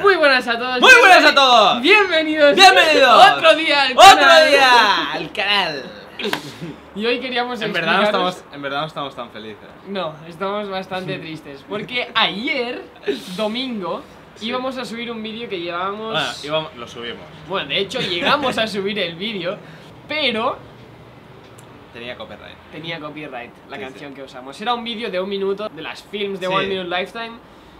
Muy buenas a todos. Muy buenas a todos. Bienvenidos. Otro día al canal. Y hoy queríamos explicaros... En verdad no estamos tan felices. No, estamos bastante tristes. Porque ayer, domingo, íbamos a subir un vídeo que llevábamos... Bueno, lo subimos. Bueno, de hecho llegamos a subir el vídeo, pero... Tenía copyright la canción que usamos. Era un vídeo de 1 minuto de las films de One Minute Lifetime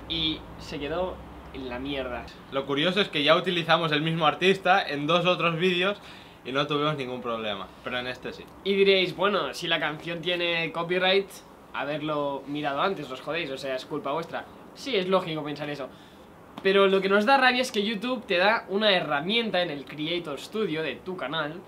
y se quedó en la mierda. Lo curioso es que ya utilizamos el mismo artista en 2 otros vídeos y no tuvimos ningún problema, pero en este sí. Y diréis, bueno, si la canción tiene copyright, haberlo mirado antes, os jodéis, o sea, es culpa vuestra. Sí, es lógico pensar eso. Pero lo que nos da rabia es que YouTube te da una herramienta en el Creator Studio de tu canal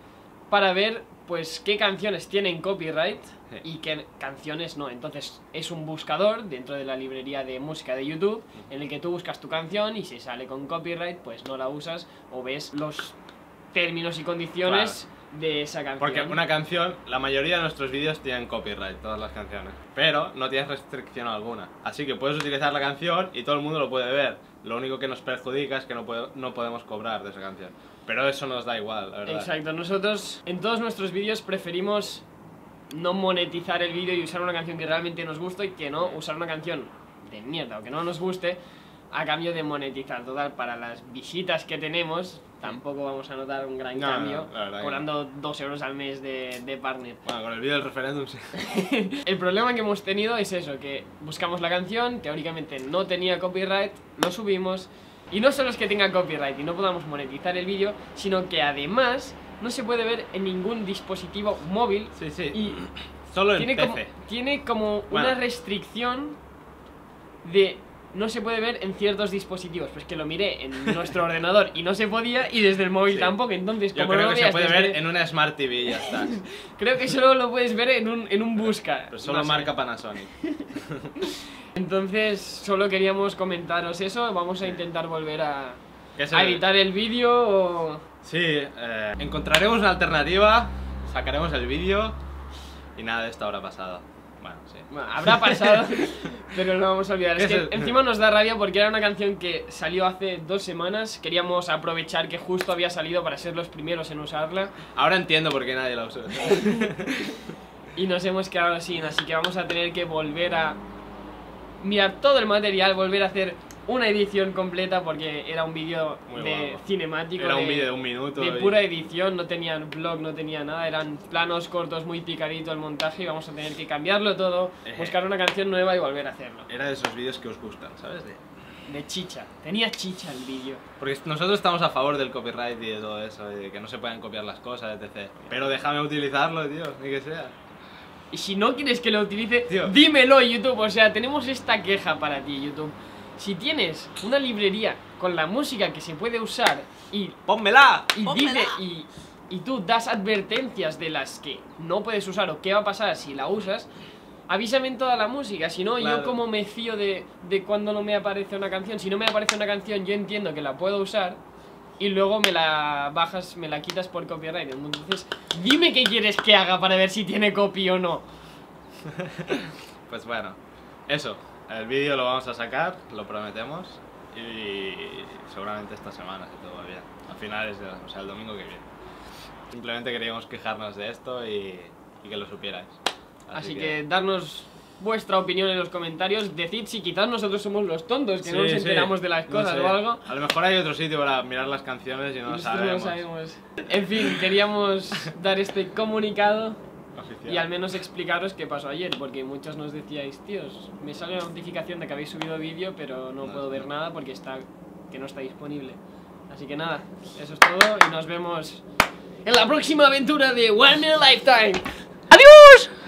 para ver, pues, qué canciones tienen copyright y qué canciones no. Entonces es un buscador dentro de la librería de música de YouTube en el que tú buscas tu canción y si sale con copyright, pues no la usas o ves los términos y condiciones de esa canción. Porque una canción, la mayoría de nuestros vídeos tienen copyright, todas las canciones, pero no tienes restricción alguna. Así que puedes utilizar la canción y todo el mundo lo puede ver. Lo único que nos perjudica es que no podemos cobrar de esa canción. Pero eso nos da igual, la verdad. Exacto, nosotros en todos nuestros vídeos preferimos no monetizar el vídeo y usar una canción que realmente nos gusta y que no usar una canción de mierda o que no nos guste a cambio de monetizar. Total, para las visitas que tenemos tampoco vamos a notar un gran cambio, cobrando 2 euros al mes de partner. Bueno, con el vídeo del referéndum sí. El problema que hemos tenido es eso, que buscamos la canción, teóricamente no tenía copyright, lo subimos. Y no solo es que tenga copyright y no podamos monetizar el vídeo, sino que además no se puede ver en ningún dispositivo móvil. Sí. Y solo en PC. Tiene como una restricción de... No se puede ver en ciertos dispositivos. Pues que lo miré en nuestro ordenador y no se podía, y desde el móvil tampoco. Entonces, como Yo creo que se puede ver en una Smart TV y ya está. Creo que solo lo puedes ver en un busca. Pero solo no marca Panasonic. Entonces, solo queríamos comentaros eso. Vamos a intentar volver a editar el vídeo o... Sí, encontraremos una alternativa, sacaremos el vídeo y nada de esto habrá pasado. Bueno, sí. Bueno, habrá pasado, pero no vamos a olvidar. Es que encima nos da rabia porque era una canción que salió hace 2 semanas. Queríamos aprovechar que justo había salido para ser los primeros en usarla. Ahora entiendo por qué nadie la usa. Y nos hemos quedado sin, así que vamos a tener que volver a mirar todo el material, volver a hacer una edición completa porque era un vídeo cinemático. Era un vídeo de 1 minuto. De pura edición, no tenía vlog, no tenía nada, eran planos cortos, muy picadito el montaje y vamos a tener que cambiarlo todo, buscar una canción nueva y volver a hacerlo. Era de esos vídeos que os gustan, ¿sabes? De chicha, tenía chicha el vídeo. Porque nosotros estamos a favor del copyright y de todo eso, y de que no se puedan copiar las cosas, etc. Pero déjame utilizarlo, tío, ni que sea. Y si no quieres que lo utilice, tío, dímelo, YouTube. O sea, tenemos esta queja para ti, YouTube. Si tienes una librería con la música que se puede usar y... ¡Pónmela! Y tú das advertencias de las que no puedes usar o qué va a pasar si la usas, avísame en toda la música. Si no, yo como me fío de cuando no me aparece una canción. Si no me aparece una canción, yo entiendo que la puedo usar y luego me la bajas, me la quitas por copyright. Entonces, dime qué quieres que haga para ver si tiene copy o no. Pues bueno, eso. El vídeo lo vamos a sacar, lo prometemos, y seguramente esta semana, si todo va bien, a finales de o sea, el domingo que viene. Simplemente queríamos quejarnos de esto y que lo supierais. Así que darnos vuestra opinión en los comentarios, decid si quizás nosotros somos los tontos que no nos enteramos de las cosas o algo. A lo mejor hay otro sitio para mirar las canciones y no lo sabemos. En fin, queríamos dar este comunicado oficial. Y al menos explicaros qué pasó ayer, porque muchos nos decíais, tíos, me sale la notificación de que habéis subido vídeo, pero no puedo ver nada porque no está disponible. Así que nada, eso es todo y nos vemos en la próxima aventura de One Minute Lifetime. ¡Adiós!